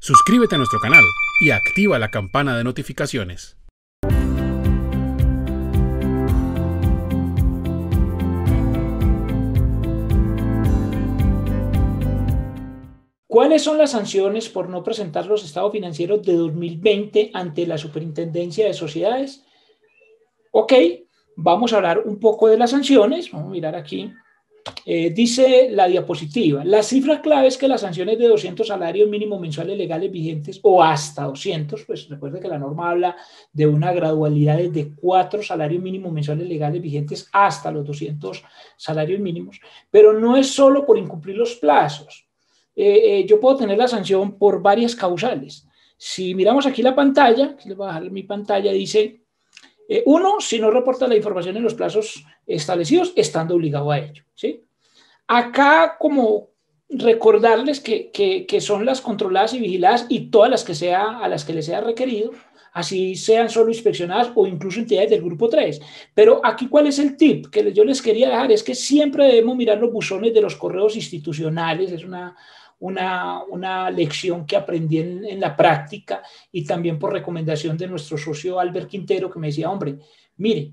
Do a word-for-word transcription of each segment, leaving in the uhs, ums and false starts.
Suscríbete a nuestro canal y activa la campana de notificaciones. ¿Cuáles son las sanciones por no presentar los estados financieros de dos mil veinte ante la Superintendencia de Sociedades? Ok, vamos a hablar un poco de las sanciones. Vamos a mirar aquí. Eh, dice la diapositiva, las cifras clave es que las sanciones de doscientos salarios mínimos mensuales legales vigentes o hasta doscientos, pues recuerde que la norma habla de una gradualidad de cuatro salarios mínimos mensuales legales vigentes hasta los doscientos salarios mínimos, pero no es solo por incumplir los plazos. Eh, eh, yo puedo tener la sanción por varias causales. Si miramos aquí la pantalla, les voy a bajar mi pantalla, dice, eh, uno, si no reporta la información en los plazos establecidos, estando obligado a ello, ¿sí? Acá como recordarles que, que, que son las controladas y vigiladas y todas las que sea, a las que les sea requerido, así sean solo inspeccionadas o incluso entidades del grupo tres. Pero aquí, ¿cuál es el tip que yo les quería dejar? Es que siempre debemos mirar los buzones de los correos institucionales. Es una, una, una lección que aprendí en, en la práctica y también por recomendación de nuestro socio Albert Quintero, que me decía, hombre, mire,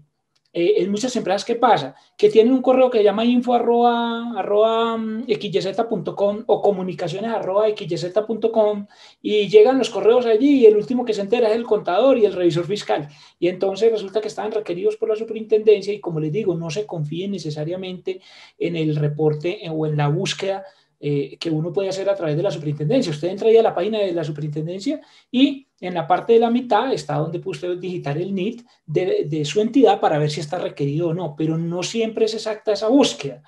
Eh, en muchas empresas, ¿qué pasa? Que tienen un correo que se llama info arroba xyz punto com o comunicaciones arroba xyz punto com y llegan los correos allí y el último que se entera es el contador y el revisor fiscal. Y entonces resulta que estaban requeridos por la superintendencia y, como les digo, no se confíen necesariamente en el reporte o en la búsqueda Eh, que uno puede hacer a través de la superintendencia. Usted entra ahí a la página de la superintendencia y en la parte de la mitad está donde puede usted digitar el N I T de, de su entidad para ver si está requerido o no, pero no siempre es exacta esa búsqueda.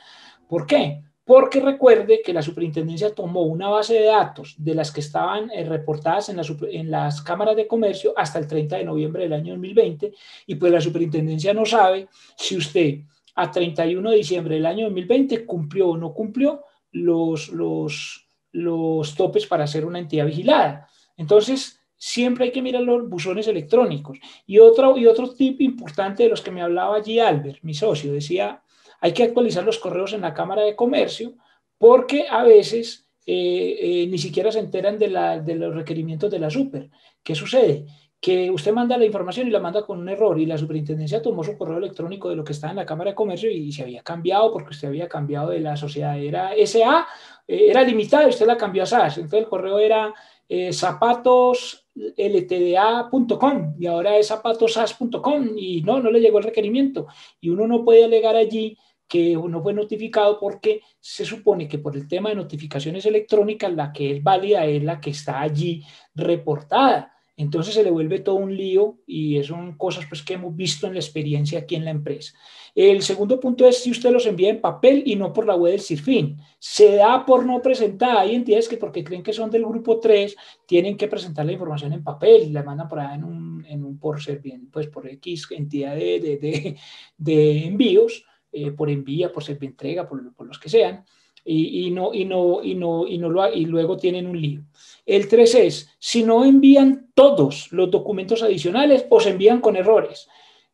¿Por qué? Porque recuerde que la superintendencia tomó una base de datos de las que estaban eh, reportadas en, la, en las cámaras de comercio hasta el treinta de noviembre del año dos mil veinte y pues la superintendencia no sabe si usted a treinta y uno de diciembre del año dos mil veinte cumplió o no cumplió Los, los, los topes para ser una entidad vigilada. Entonces, siempre hay que mirar los buzones electrónicos. Y otro, y otro tip importante de los que me hablaba allí Albert, mi socio, decía, hay que actualizar los correos en la Cámara de Comercio porque a veces eh, eh, ni siquiera se enteran de, la, de los requerimientos de la super. ¿Qué sucede? Que usted manda la información y la manda con un error y la superintendencia tomó su correo electrónico de lo que estaba en la Cámara de Comercio y se había cambiado porque usted había cambiado de la sociedad, era S A, eh, era limitada y usted la cambió a S A S, entonces el correo era eh, zapatos L T D A punto com y ahora es zapatos S A S punto com y no, no le llegó el requerimiento y uno no puede alegar allí que no fue notificado porque se supone que por el tema de notificaciones electrónicas la que es válida es la que está allí reportada. Entonces se le vuelve todo un lío y son cosas pues, que hemos visto en la experiencia aquí en la empresa. El segundo punto es si usted los envía en papel y no por la web del Sirfin. Se da por no presentada. Hay entidades que porque creen que son del grupo tres tienen que presentar la información en papel y la mandan por allá en un, en un por, ser bien, pues, por X entidad de, de, de, de envíos, eh, por envía, por ser bien entrega, por, por los que sean. Y, y, no, y, no, y, no, y, no lo, y luego tienen un lío. El tres es, si no envían todos los documentos adicionales o se envían con errores.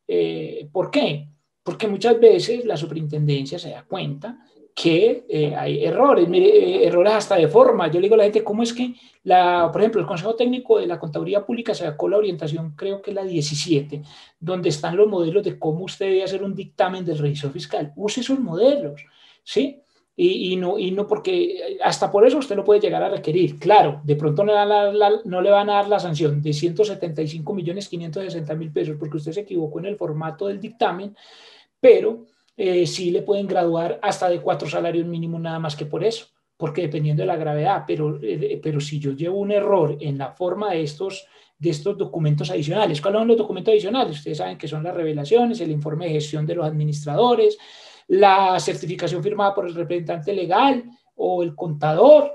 Eh, ¿Por qué? Porque muchas veces la superintendencia se da cuenta que eh, hay errores, mire, eh, errores hasta de forma. Yo le digo a la gente, ¿cómo es que, la, por ejemplo, el Consejo Técnico de la Contaduría Pública sacó la orientación, creo que la diecisiete, donde están los modelos de cómo usted debe hacer un dictamen del revisor fiscal? Use esos modelos, ¿sí? Y, y, no, y no porque hasta por eso usted lo puede llegar a requerir. Claro, de pronto no le, la, la, no le van a dar la sanción de ciento setenta y cinco millones quinientos sesenta mil pesos porque usted se equivocó en el formato del dictamen, pero eh, sí le pueden graduar hasta de cuatro salarios mínimos nada más que por eso, porque dependiendo de la gravedad, pero, eh, pero si yo llevo un error en la forma de estos, de estos documentos adicionales, ¿cuáles son los documentos adicionales? Ustedes saben que son las revelaciones, el informe de gestión de los administradores, la certificación firmada por el representante legal o el contador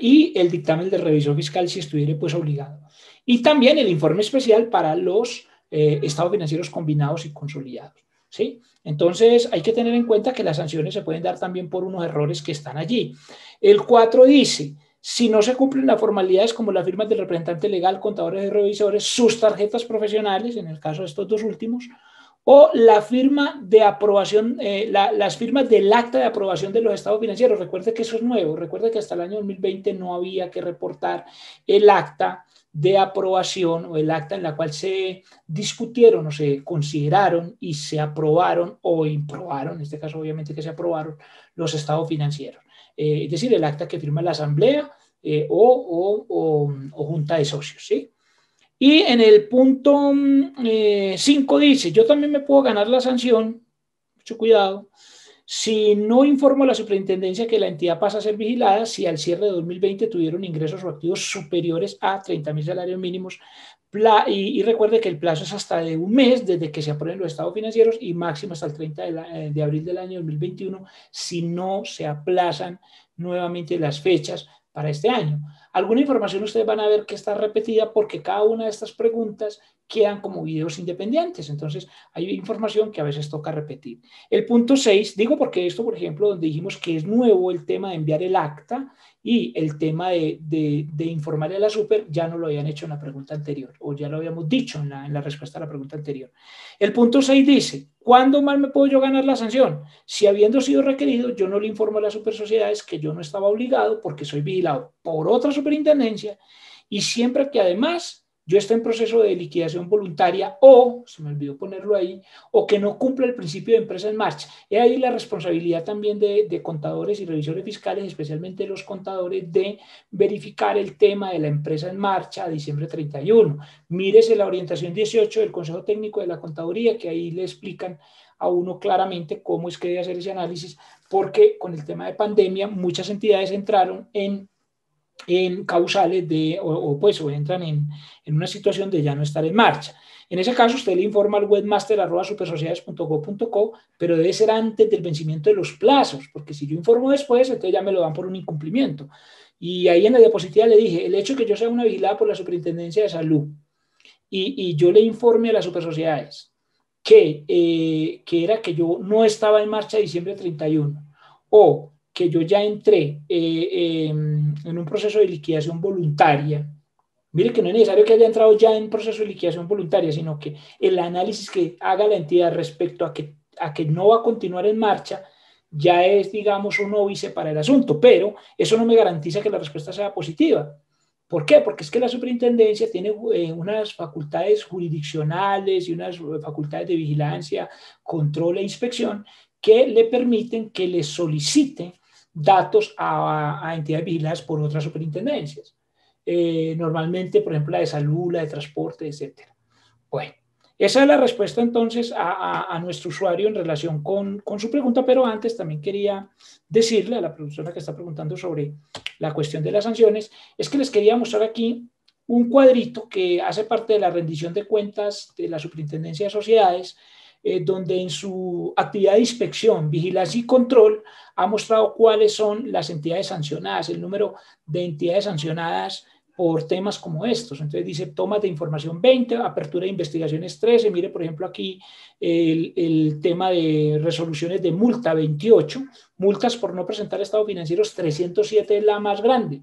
y el dictamen del revisor fiscal si estuviera pues obligado. Y también el informe especial para los eh, estados financieros combinados y consolidados, ¿sí? Entonces hay que tener en cuenta que las sanciones se pueden dar también por unos errores que están allí. El cuatro dice, si no se cumplen las formalidades como las firmas del representante legal, contadores y revisores, sus tarjetas profesionales, en el caso de estos dos últimos, o la firma de aprobación, eh, la, las firmas del acta de aprobación de los estados financieros. Recuerde que eso es nuevo, recuerde que hasta el año dos mil veinte no había que reportar el acta de aprobación o el acta en la cual se discutieron o se consideraron y se aprobaron o improbaron, en este caso obviamente que se aprobaron los estados financieros. Eh, es decir, el acta que firma la asamblea eh, o, o, o, o junta de socios, ¿sí? Y en el punto cinco eh, dice, yo también me puedo ganar la sanción, mucho cuidado, si no informo a la superintendencia que la entidad pasa a ser vigilada, si al cierre de dos mil veinte tuvieron ingresos o activos superiores a treinta mil salarios mínimos, y, y recuerde que el plazo es hasta de un mes desde que se aprueben los estados financieros y máximo hasta el treinta de, la, de abril del año dos mil veintiuno, si no se aplazan nuevamente las fechas para este año. Alguna información ustedes van a ver que está repetida porque cada una de estas preguntas quedan como videos independientes. Entonces, hay información que a veces toca repetir. El punto seis, digo porque esto, por ejemplo, donde dijimos que es nuevo el tema de enviar el acta y el tema de, de, de informar a la super, ya no lo habían hecho en la pregunta anterior o ya lo habíamos dicho en la, en la respuesta a la pregunta anterior. El punto seis dice, ¿cuándo más me puedo yo ganar la sanción? Si habiendo sido requerido, yo no le informo a las supersociedades que yo no estaba obligado porque soy vigilado por otra superintendencia y siempre que además yo esté en proceso de liquidación voluntaria o, se me olvidó ponerlo ahí, o que no cumpla el principio de empresa en marcha. Es ahí la responsabilidad también de, de contadores y revisores fiscales, especialmente los contadores, de verificar el tema de la empresa en marcha a diciembre treinta y uno. Mírese la orientación dieciocho del Consejo Técnico de la Contaduría, que ahí le explican a uno claramente cómo es que debe hacer ese análisis, porque con el tema de pandemia muchas entidades entraron en en causales de, o, o pues o entran en, en una situación de ya no estar en marcha. En ese caso usted le informa al webmaster arroba supersociedades punto gov punto co, pero debe ser antes del vencimiento de los plazos, porque si yo informo después, entonces ya me lo dan por un incumplimiento. Y ahí en la diapositiva le dije, el hecho de que yo sea una vigilada por la Superintendencia de Salud y, y yo le informe a las supersociedades que, eh, que era que yo no estaba en marcha diciembre treinta y uno, o que yo ya entré eh, eh, en un proceso de liquidación voluntaria. Mire que no es necesario que haya entrado ya en proceso de liquidación voluntaria, sino que el análisis que haga la entidad respecto a que, a que no va a continuar en marcha ya es, digamos, un óbice para el asunto, pero eso no me garantiza que la respuesta sea positiva. ¿Por qué? Porque es que la superintendencia tiene eh, unas facultades jurisdiccionales y unas facultades de vigilancia, control e inspección que le permiten que le solicite datos a, a entidades vigiladas por otras superintendencias. Eh, normalmente, por ejemplo, la de salud, la de transporte, etcétera. Bueno, esa es la respuesta entonces a, a, a nuestro usuario en relación con, con su pregunta, pero antes también quería decirle a la persona que está preguntando sobre la cuestión de las sanciones, es que les quería mostrar aquí un cuadrito que hace parte de la rendición de cuentas de la Superintendencia de Sociedades, Eh, donde en su actividad de inspección, vigilancia y control ha mostrado cuáles son las entidades sancionadas, el número de entidades sancionadas por temas como estos. Entonces dice tomas de información veinte, apertura de investigaciones trece, mire por ejemplo aquí el, el tema de resoluciones de multa veintiocho, multas por no presentar estados financieros trescientos siete es la más grande,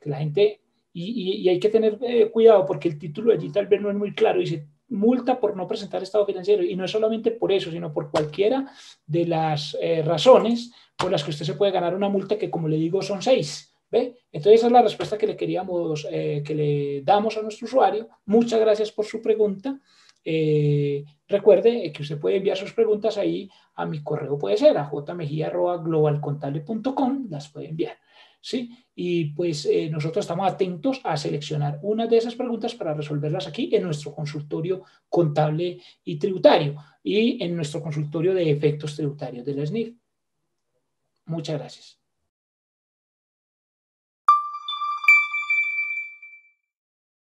que la gente, y, y, y hay que tener eh, cuidado porque el título allí tal vez no es muy claro, dice multa por no presentar estado financiero y no es solamente por eso, sino por cualquiera de las eh, razones por las que usted se puede ganar una multa que como le digo son seis, ¿ve? Entonces esa es la respuesta que le queríamos, eh, que le damos a nuestro usuario. Muchas gracias por su pregunta. Eh, recuerde que usted puede enviar sus preguntas ahí a mi correo, puede ser a j mejía arroba global contable punto com, las puede enviar. ¿Sí? Y pues eh, nosotros estamos atentos a seleccionar una de esas preguntas para resolverlas aquí en nuestro consultorio contable y tributario y en nuestro consultorio de efectos tributarios de la S N I F. Muchas gracias.